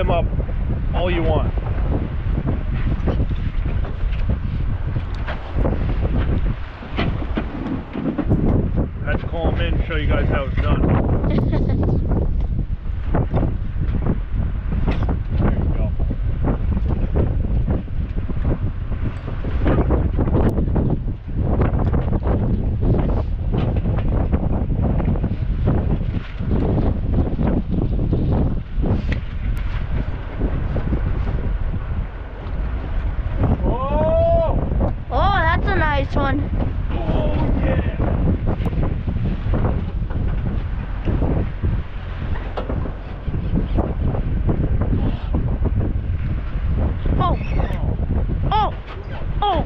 him up all you want. I have to call him in and show you guys how it's done. One. Oh yeah. Oh. Oh. Oh.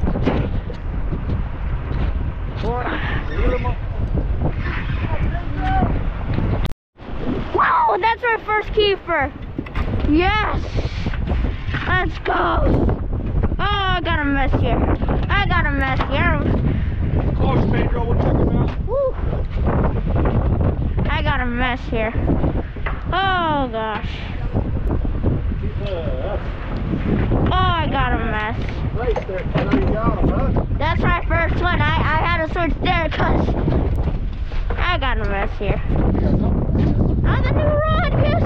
Wow, that's our first keeper. Yes. Let's go. Oh, I got a mess here. I got a mess here. Close, Pedro. We'll check him out. Woo. I got a mess here. Oh, gosh. Oh, I got a mess. Right there, Pedro. You got him, huh? That's my first one. I had to switch there because I got a mess here. I got a rod, yes.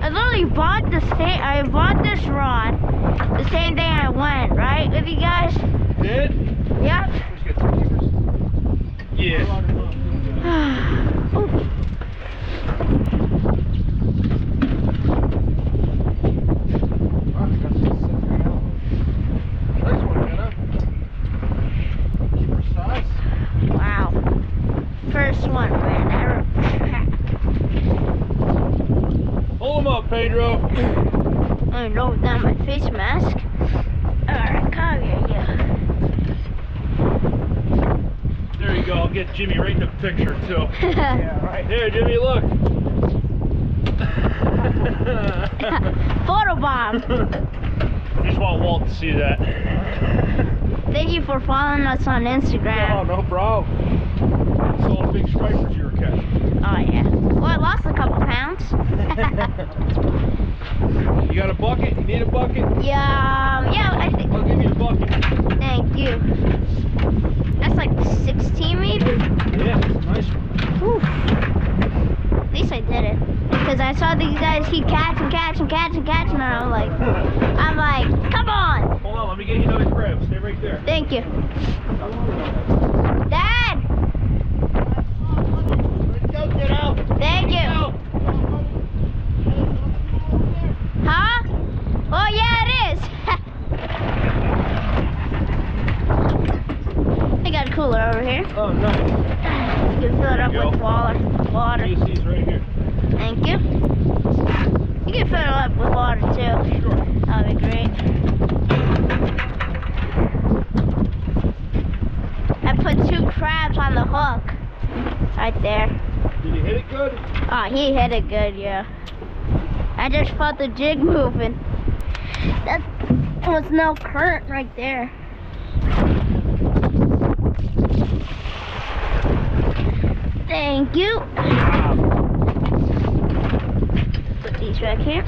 I literally bought the same. I bought this rod the same day I went, right, with you guys? You did? Yeah. Yeah. Oh. Wow. First one, man. I wrote. Hold him up, Pedro. I know without my face mask. Alright, come here, yeah. There you go, I'll get Jimmy right in the picture too. Yeah, right there, Jimmy, look. Photobomb. Just want Walt to see that. Thank you for following us on Instagram. No, no problem. That's all the big stripers you were catching. Oh yeah. Well, I lost a couple pounds. You got a bucket? You need a bucket? Yeah, yeah. I think. I'll give you a bucket. Thank you. That's like 16 maybe? Yeah, that's a nice one. Whew. At least I did it. Because I saw these guys keep catching, and I'm like, come on! Hold on, let me get you another crab. Stay right there. Thank you. Dad! Ready to go, kiddo? Thank you. Huh? Oh yeah, it is. I got a cooler over here. Oh nice. You can fill it up with water. AC's right here. Thank you. You can fill it up with water too. Sure. That'd be great. I put two crabs on the hook. Right there. Did he hit it good? Oh, he hit it good, yeah. I just felt the jig moving. That was no current right there. Thank you. Put these back here.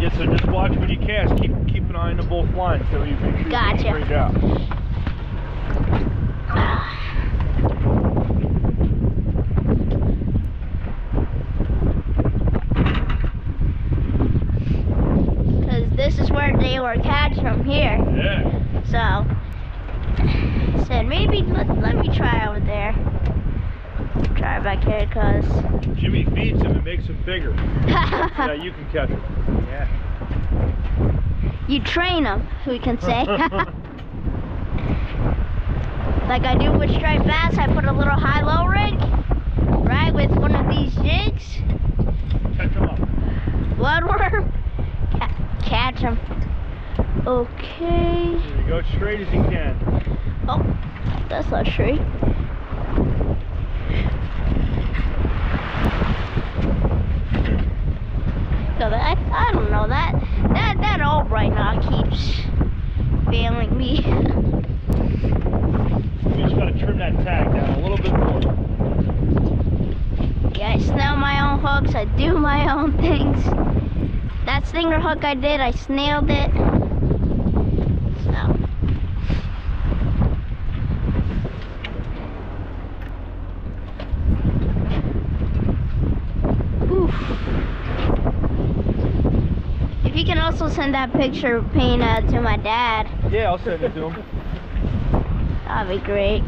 Yeah, so just watch when you cast. Keep an eye on the both lines so you make sure you break out. Or catch from here. Yeah. So I said maybe let me try over there. Try back here because Jimmy feeds him and makes him bigger. Yeah, you can catch him. Yeah. You train him, we can say. Like I do with striped bass, I put a little high-low rig, right, with one of these jigs. Catch him up. Bloodworm. Catch him. Okay. Here you go, straight as you can. Oh, that's not straight. No, that I don't know that. That all right now keeps failing me. You just gotta trim that tag down a little bit more. Yeah, I snag my own hooks. I do my zinger hook I did, I snailed it. So. Oof. If you can also send that picture, Pena, to my dad. Yeah, I'll send it to him. That'd be great.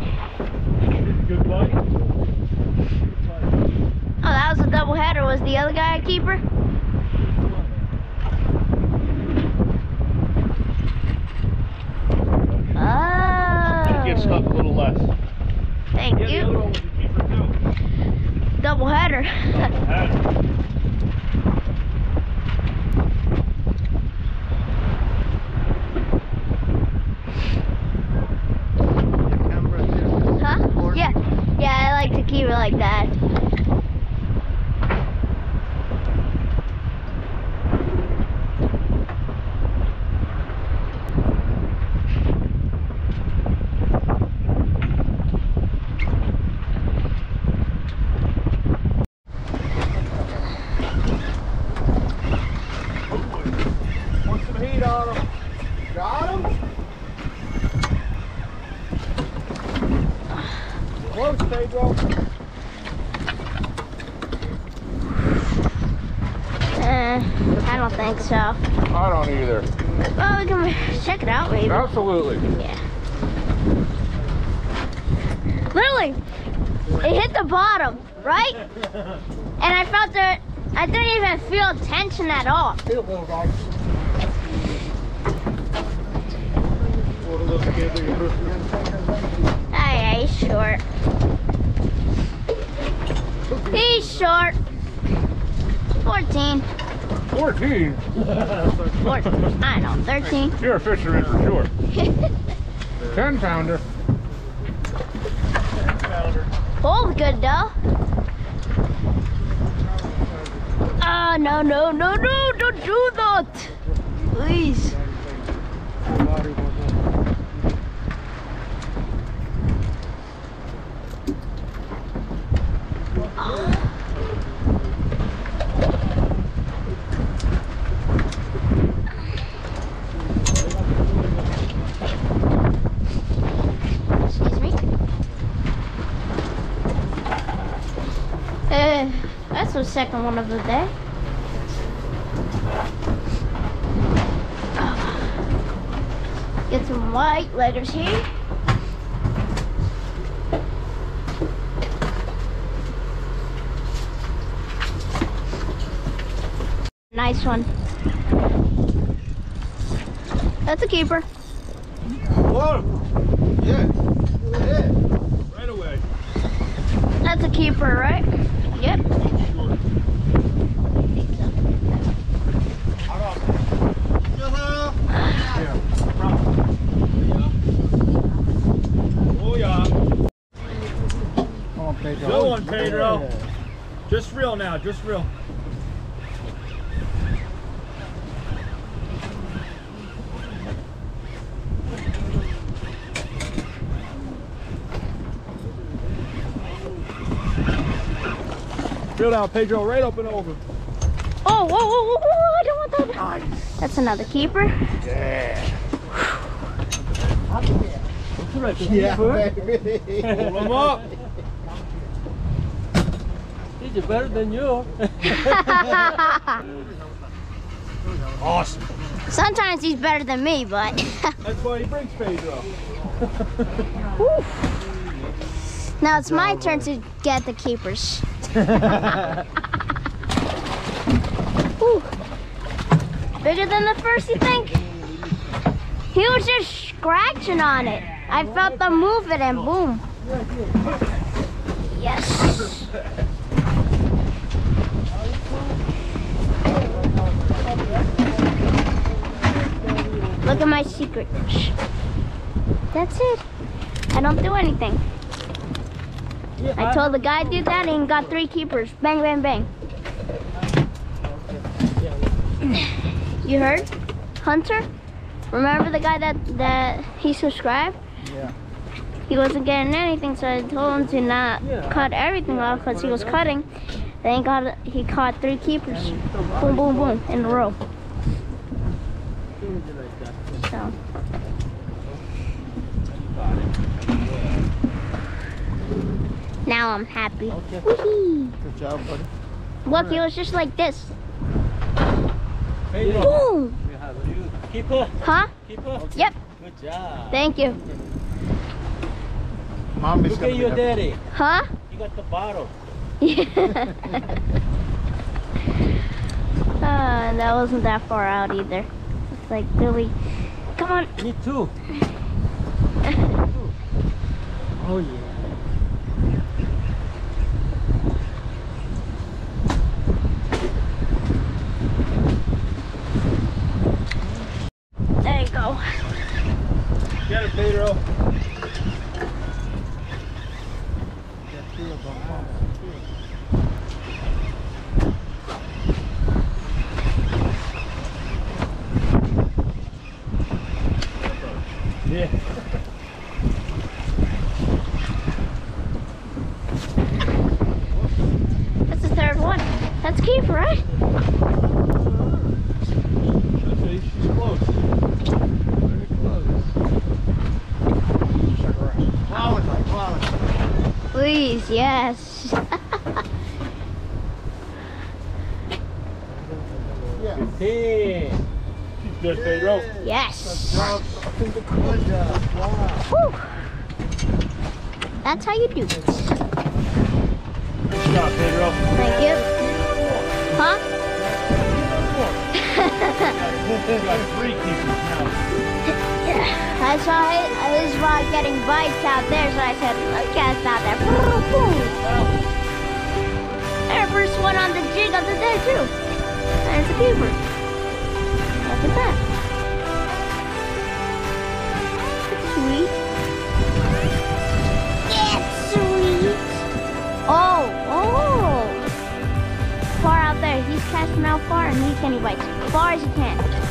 Good buddy. Oh, that was a double header. Was the other guy a keeper? Oh. Get stuck a little less. Thank you. The other one was a keeper too. Double header. Double header. Keep it like that. Put some heat on him. Got him? Close, Pedro. I don't think so. I don't either. Well, we can check it out maybe. Absolutely. Yeah. Literally, it hit the bottom, right? And I felt that I didn't even feel tension at all. Feel little guys. Oh yeah, he's short. He's short. 14. 14? 14. I know, 13. You're a fisherman for sure. 10-pounder. 10-pounder. Pulled good though. Ah, no, no, no, no, don't do that. Please. That's the second one of the day. Get some white letters here. Nice one. That's a keeper. Whoa! Yeah. Yeah. Right away. That's a keeper, right? Yep. Good one, Pedro. Just reel now, just reel. Reel down, Pedro, right up and over. Oh, whoa, whoa, whoa, whoa, I don't want that. Nice. That's another keeper. Yeah. Yeah, baby. Pull him up. He's better than you. Awesome. Sometimes he's better than me, but. That's why he brings Pedro. Now it's my turn to get the keepers. Ooh. Bigger than the first, you think? He was just scratching on it. I felt them move it and boom. Yes. Look at my secret. That's it. I don't do anything. Yeah, I told the guy to do that and he got 3 keepers. Bang, bang, bang. You heard? Hunter? Remember the guy that he subscribed? Yeah. He wasn't getting anything, so I told him to not cut everything off because he was cutting. Then he caught 3 keepers. Boom, boom, boom, in a row. now I'm happy. Okay. Good job, buddy. Look, right. It was just like this. Pedro. Boom! You have you. Keeper. Huh? Keeper? Okay. Yep. Good job. Thank you. Mom is going to be happy. Look at your daddy. Huh? You got the bottle. Yeah. That wasn't that far out either. It's like really. Come on. Me too. Oh yeah. There you go. Get it, Pedro. Yeah. That's the third one. That's Keith, right? She's close. Very close. Check her out. Plow it, like, plow it. Please, yes. Yes. Good, Pedro. Yes. Good job. Woo. That's how you do it. Good job, Pedro. Thank you. Huh? I saw his rod getting bites out there, so I said, look at us out there. Our first one on the jig of the day, too. And it's a keeper. Look at that. That's sweet. That's sweet. Oh, oh. Far out there. He's casting out far and he can bite. Far as he can.